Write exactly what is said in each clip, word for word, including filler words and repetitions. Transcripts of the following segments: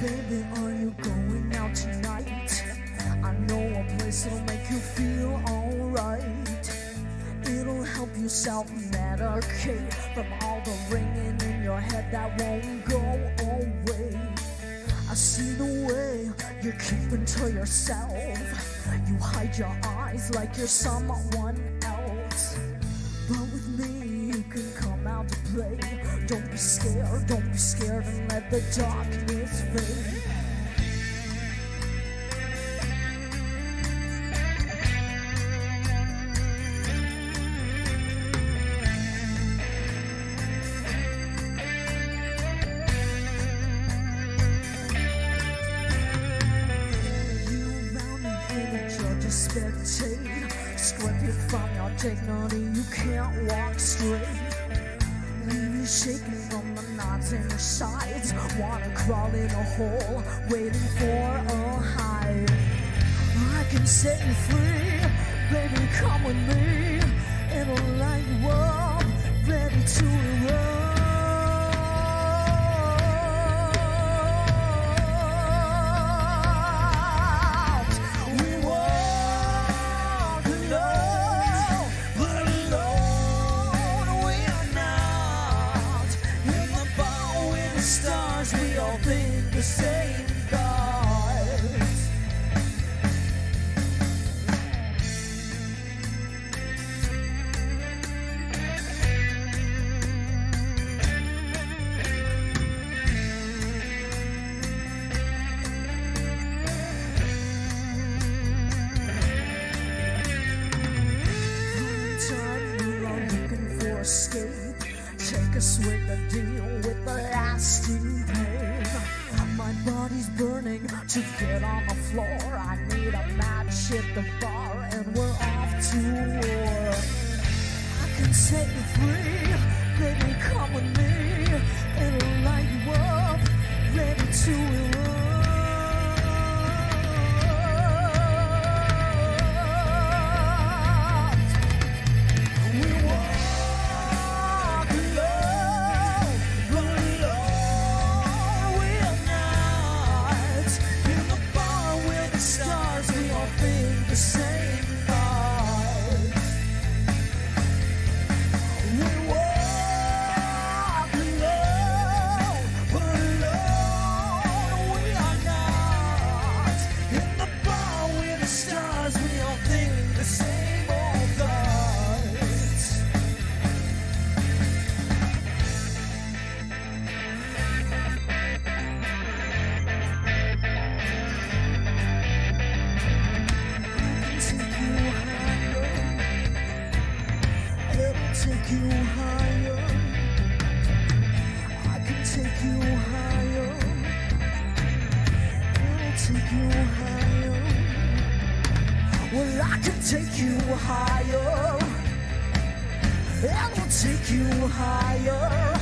Baby, are you going out tonight? I know a place that'll make you feel alright. It'll help you self-medicate from all the ringing in your head that won't go away. I see the way you're keeping to yourself. You hide your eyes like you're someone else. But with me, you can come out to play. Don't be scared, don't be scared, and let the darkness fade. Scraping from your dignity, you can't walk straight. Leave you shaking from the knots in your sides. Wanna crawl in a hole, waiting for a hide. I can set you free, baby, come with me. In a light world, ready to erupt. The same thoughts. Anytime you are looking for escape, take a swig and deal with the lasting pain. My body's burning to get on the floor. I need a match at the bar, and we're off to war. I can set you free, baby, come with me. It'll light you up, ready to erupt. Take you higher. I can take you higher. I'll take you higher. Well, I can take you higher. I will take you higher.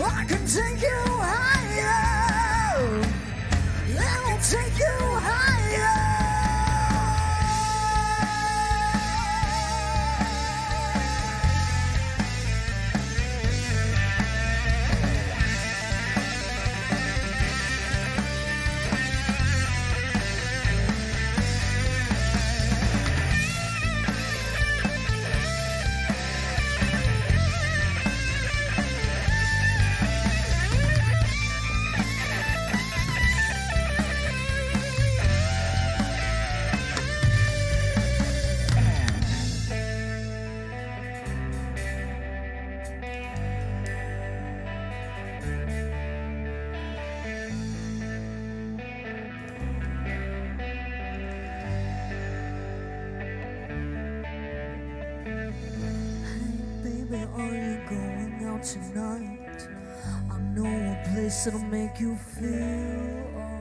I can take you higher. I will take you higher. Are you going out tonight? I know a place that'll make you feel alright.